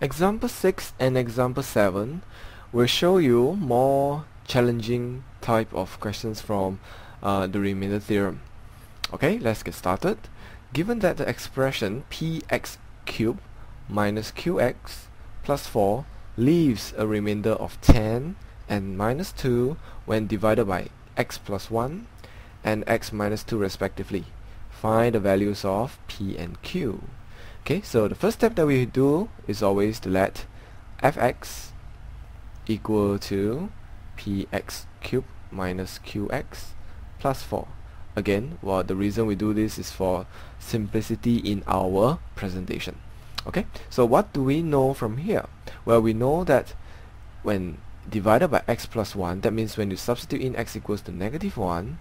Example 6 and example 7 will show you more challenging type of questions from the remainder theorem. Okay, let's get started. Given that the expression px cubed minus qx plus 4 leaves a remainder of 10 and minus 2 when divided by x plus 1 and x minus 2 respectively, find the values of p and q. Okay, so the first step that we do is always to let fx equal to px cubed minus qx plus 4. Again, well, the reason we do this is for simplicity in our presentation. Okay, so what do we know from here? Well, we know that when divided by x plus 1, that means when you substitute in x equals to negative 1,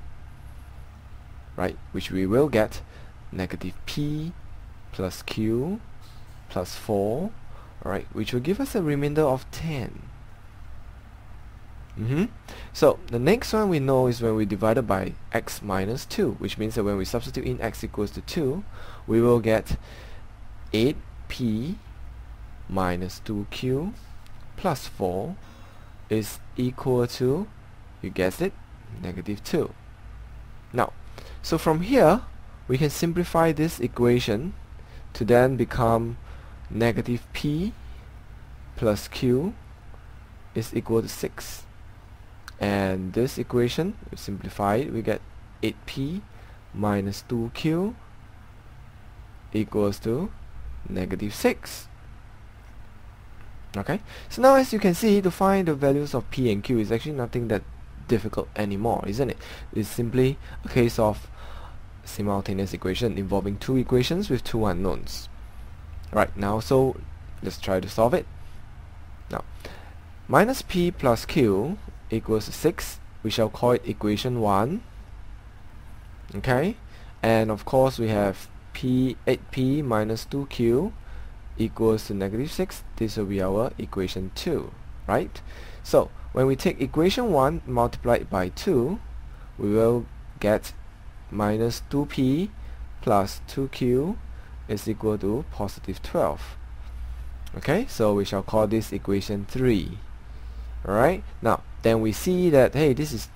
right, which we will get negative p plus q plus 4, right, which will give us a remainder of 10. So the next one we know is when we divide it by x minus 2, which means that when we substitute in x equals to 2, we will get 8p minus 2q plus 4 is equal to, you guessed it, negative 2. Now, so from here, we can simplify this equation to then become negative p plus q is equal to 6. And this equation, we simplify it, we get 8p minus 2q equals to negative 6. Okay, so now as you can see, to find the values of p and q is actually nothing that difficult anymore, isn't it? It's simply a case of simultaneous equation involving two equations with two unknowns. Right, now so let's try to solve it. Now, minus p plus q equals to 6, we shall call it equation 1. Okay, and of course we have 8p minus 2q equals to negative 6. This will be our equation 2, right? So when we take equation 1 multiplied by 2, we will get minus 2p plus 2q is equal to positive 12. Okay, so we shall call this equation 3. Alright, now then we see that, hey, this is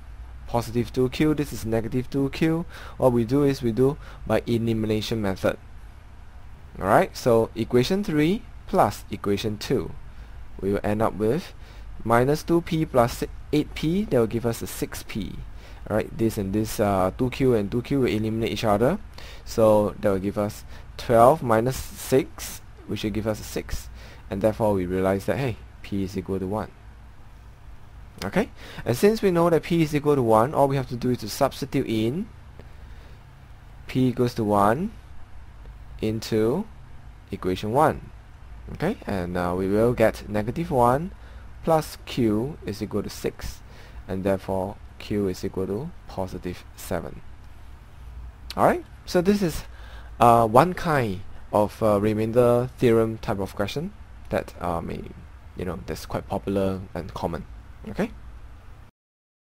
positive 2q, this is negative 2q. What we do is we do by elimination method. Alright, so equation 3 plus equation 2, we will end up with minus 2p plus 8p, that will give us a 6p. Alright, this and this 2q and 2q will eliminate each other, so that will give us 12 minus 6, which will give us a 6, and therefore we realize that, hey, p is equal to 1. Okay, and since we know that p is equal to 1, all we have to do is to substitute in p equals to 1 into equation 1. Okay, and we will get negative 1 plus q is equal to 6, and therefore q is equal to positive 7. Alright, so this is one kind of remainder theorem type of question that that's quite popular and common. Okay.